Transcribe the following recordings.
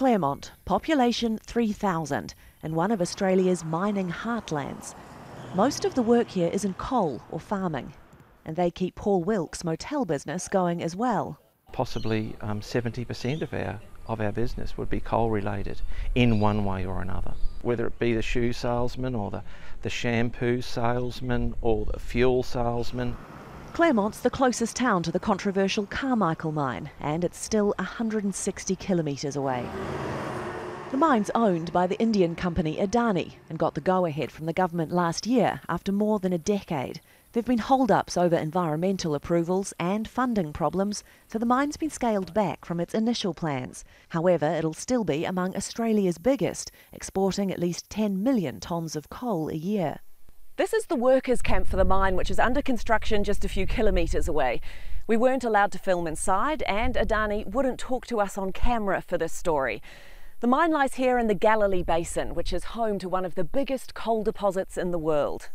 Claremont, population 3,000, and one of Australia's mining heartlands. Most of the work here is in coal or farming, and they keep Paul Wilkes' motel business going as well. Possibly 70% of our business would be coal related in one way or another. Whether it be the shoe salesman or the shampoo salesman or the fuel salesman. Claremont's the closest town to the controversial Carmichael mine, and it's still 160 kilometres away. The mine's owned by the Indian company Adani and got the go-ahead from the government last year after more than a decade. There've been hold-ups over environmental approvals and funding problems, so the mine's been scaled back from its initial plans. However, it'll still be among Australia's biggest, exporting at least 10 million tonnes of coal a year. This is the workers' camp for the mine, which is under construction just a few kilometres away. We weren't allowed to film inside, and Adani wouldn't talk to us on camera for this story. The mine lies here in the Galilee Basin, which is home to one of the biggest coal deposits in the world.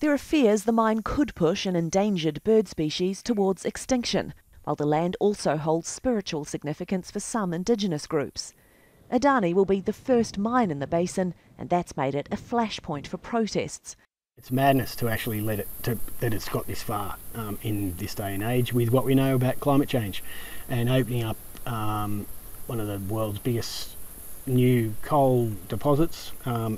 There are fears the mine could push an endangered bird species towards extinction, while the land also holds spiritual significance for some indigenous groups. Adani will be the first mine in the basin, and that's made it a flashpoint for protests. It's madness to actually that it's got this far in this day and age with what we know about climate change, and opening up one of the world's biggest new coal deposits. Yeah,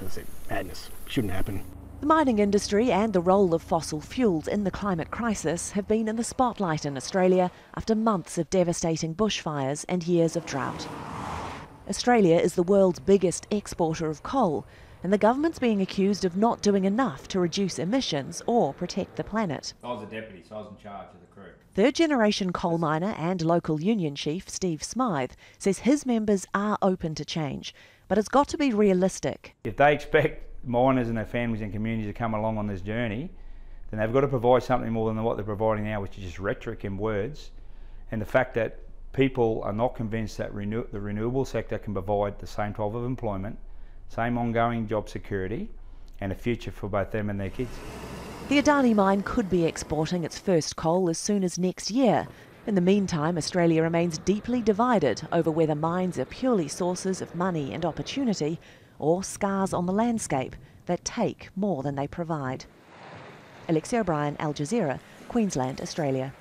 as I said, madness. Shouldn't happen. The mining industry and the role of fossil fuels in the climate crisis have been in the spotlight in Australia after months of devastating bushfires and years of drought. Australia is the world's biggest exporter of coal, and the government's being accused of not doing enough to reduce emissions or protect the planet. I was a deputy, so I was in charge of the crew. Third-generation coal miner and local union chief Steve Smythe says his members are open to change, but it's got to be realistic. If they expect miners and their families and communities to come along on this journey, then they've got to provide something more than what they're providing now, which is just rhetoric and words, and the fact that people are not convinced that the renewable sector can provide the same type of employment, same ongoing job security and a future for both them and their kids. The Adani mine could be exporting its first coal as soon as next year. In the meantime, Australia remains deeply divided over whether mines are purely sources of money and opportunity or scars on the landscape that take more than they provide. Alexi O'Brien, Al Jazeera, Queensland, Australia.